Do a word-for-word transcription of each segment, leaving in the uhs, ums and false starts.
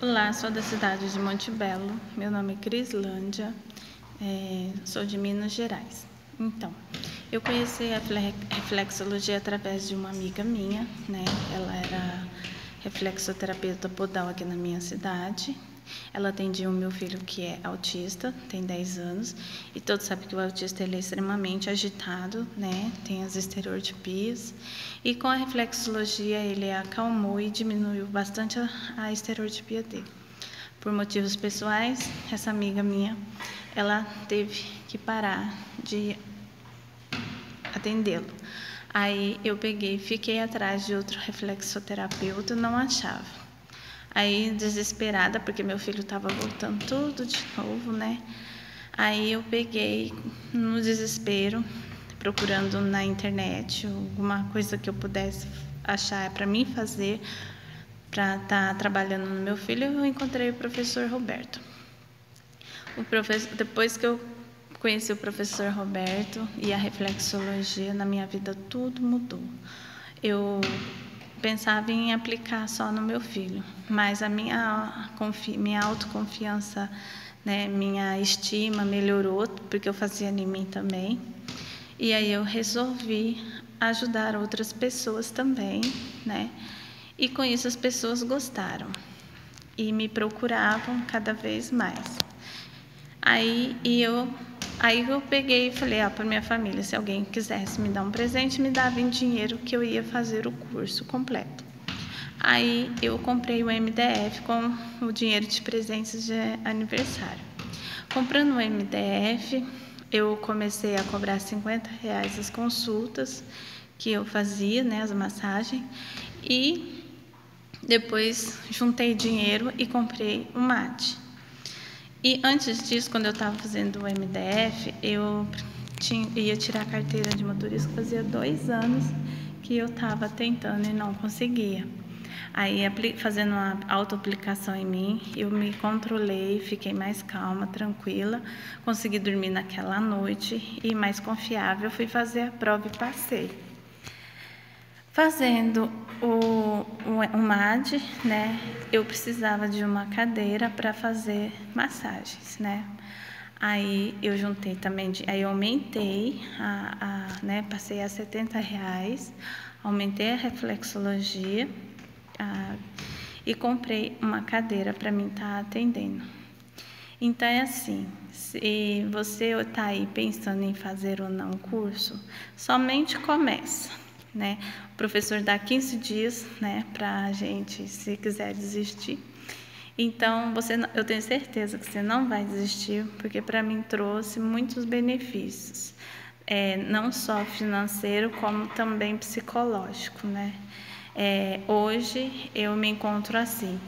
Olá, sou da cidade de Montebello, meu nome é Crislândia, é, sou de Minas Gerais. Então, eu conheci a reflexologia através de uma amiga minha, né? Ela era reflexoterapeuta podal aqui na minha cidade. Ela atendia o meu filho que é autista, tem dez anos, e todos sabem que o autista ele é extremamente agitado, né? Tem as estereotipias, e com a reflexologia ele acalmou e diminuiu bastante a, a estereotipia dele. Por motivos pessoais, essa amiga minha, ela teve que parar de atendê-lo. Aí eu peguei, fiquei atrás de outro reflexoterapeuta, não achava. Aí, desesperada, porque meu filho estava voltando tudo de novo, né? Aí eu peguei, no desespero, procurando na internet alguma coisa que eu pudesse achar para mim fazer, para estar tá trabalhando no meu filho, eu encontrei o professor Roberto. O professor, depois que eu conheci o professor Roberto e a reflexologia, na minha vida tudo mudou. Eu pensava em aplicar só no meu filho, mas a minha, minha autoconfiança, né, minha estima melhorou, porque eu fazia em mim também. E aí eu resolvi ajudar outras pessoas também, né? E com isso as pessoas gostaram e me procuravam cada vez mais. Aí e eu... Aí eu peguei e falei ah, para minha família, se alguém quisesse me dar um presente, me dava em dinheiro que eu ia fazer o curso completo. Aí eu comprei o M D F com o dinheiro de presentes de aniversário. Comprando o M D F, eu comecei a cobrar cinquenta reais as consultas que eu fazia, né, as massagens, e depois juntei dinheiro e comprei o mate. E antes disso, quando eu estava fazendo o M D F, eu tinha, ia tirar a carteira de motorista, fazia dois anos que eu estava tentando e não conseguia. Aí, fazendo uma auto-aplicação em mim, eu me controlei, fiquei mais calma, tranquila, consegui dormir naquela noite e mais confiável, fui fazer a prova e passei. Fazendo o, o, o M A D, né, eu precisava de uma cadeira para fazer massagens, né? Aí eu juntei também, de, aí eu aumentei, a, a, né, passei a setenta reais, aumentei a reflexologia a, e comprei uma cadeira para mim estar atendendo. Então é assim, se você está aí pensando em fazer ou não o curso, somente começa. Né? O professor dá quinze dias, né, para a gente, se quiser desistir. Então, você, eu tenho certeza que você não vai desistir, porque para mim trouxe muitos benefícios, é, não só financeiro, como também psicológico. Né? É, hoje eu me encontro assim.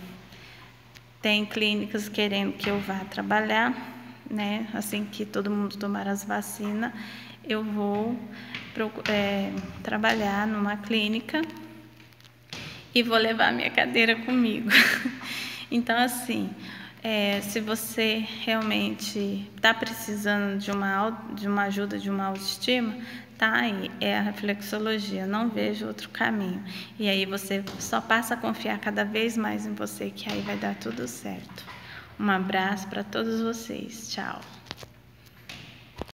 Tem clínicas querendo que eu vá trabalhar, né? Assim que todo mundo tomar as vacinas, eu vou é, trabalhar numa clínica e vou levar minha cadeira comigo. Então, assim, é, se você realmente está precisando de uma, de uma ajuda, de uma autoestima, tá aí, é a reflexologia, não vejo outro caminho. E aí você só passa a confiar cada vez mais em você, que aí vai dar tudo certo. Um abraço para todos vocês, tchau.